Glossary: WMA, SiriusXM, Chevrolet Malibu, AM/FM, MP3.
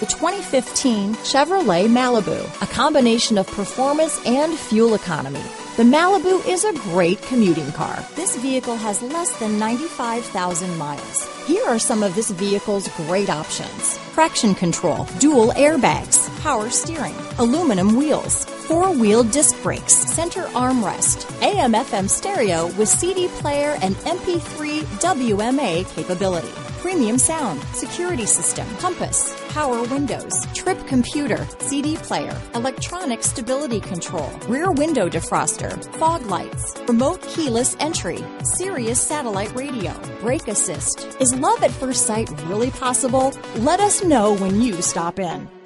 The 2015 Chevrolet Malibu, a combination of performance and fuel economy. The Malibu is a great commuting car. This vehicle has less than 95,000 miles. Here are some of this vehicle's great options: traction control, dual airbags, power steering, aluminum wheels, four-wheel disc brakes, center armrest, AM/FM stereo with CD player and MP3 WMA capability, premium sound, security system, compass, power windows, trip computer, CD player, electronic stability control, rear window defroster, fog lights, remote keyless entry, Sirius satellite radio, brake assist. Is love at first sight really possible? Let us know when you stop in.